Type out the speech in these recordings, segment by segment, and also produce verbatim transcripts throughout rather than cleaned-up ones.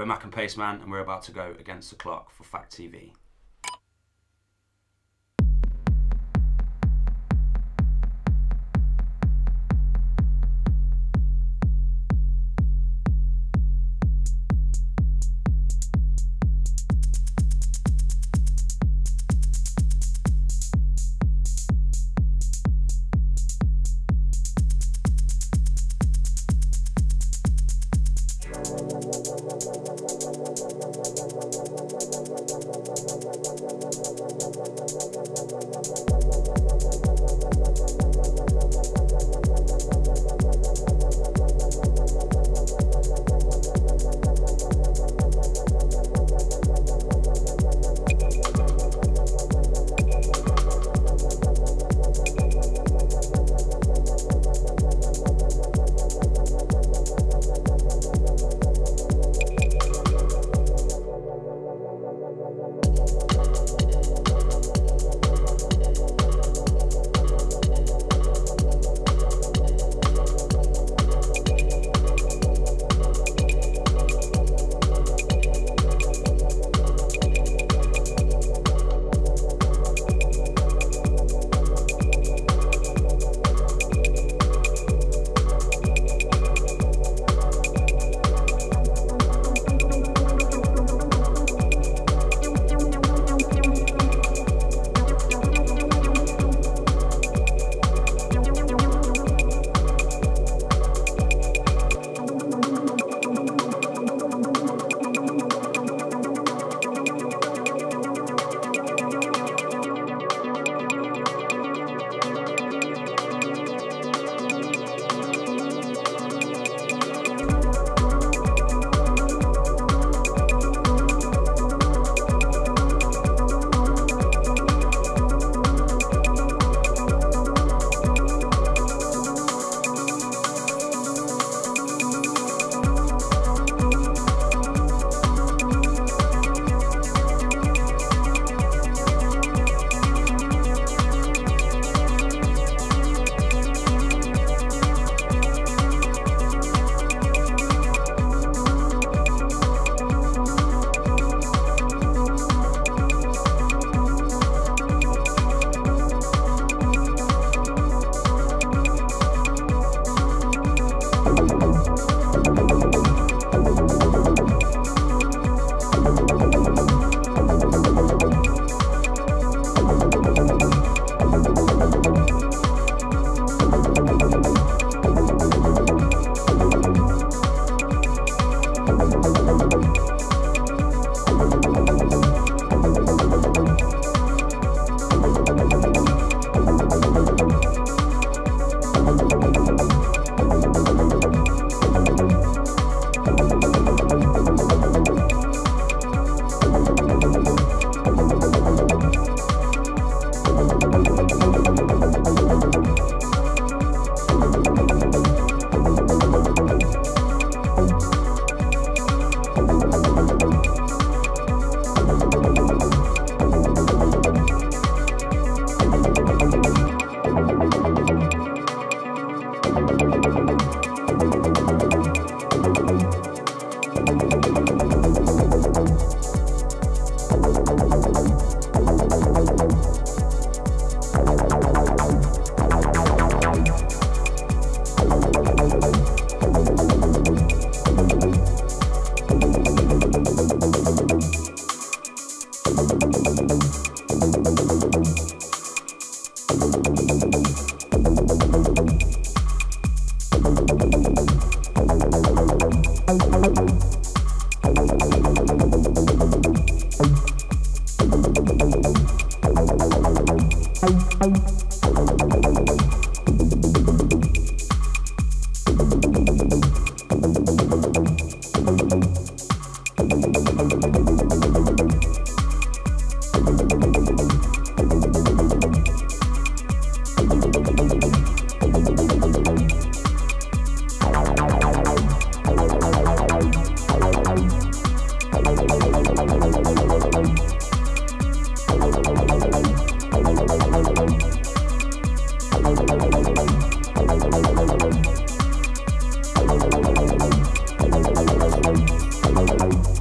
We're Mak and Pasteman, and we're about to go against the clock for Fact T V. Bye.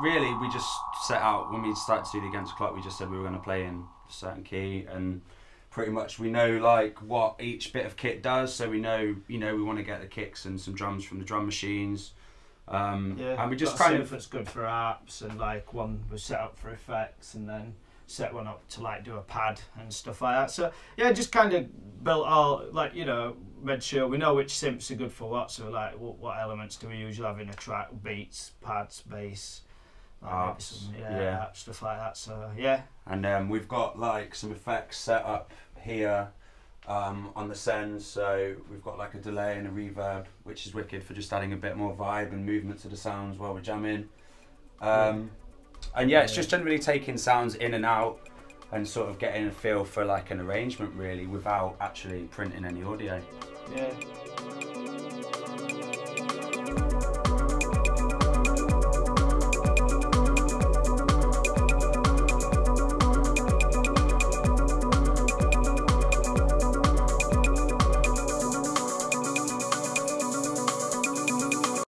really, we just set out, when we started to do the Against the Clock, we just said we were going to play in a certain key, and pretty much we know like what each bit of kit does, so we know, you know, we want to get the kicks and some drums from the drum machines. Um, yeah, and we just kind of, it's good for apps, and like one was set up for effects, and then set one up to like do a pad and stuff like that. So yeah, just kind of built all, like, you know, made sure we know which synths are good for what. So like what, what elements do we usually have in a track? Beats, pads, bass, like apps, some, yeah, yeah, stuff like that. So yeah, and um, we've got like some effects set up here um, on the sends. So we've got like a delay and a reverb, which is wicked for just adding a bit more vibe and movement to the sounds while we're jamming. Um, and yeah, it's just generally taking sounds in and out and sort of getting a feel for like an arrangement really without actually printing any audio. Yeah.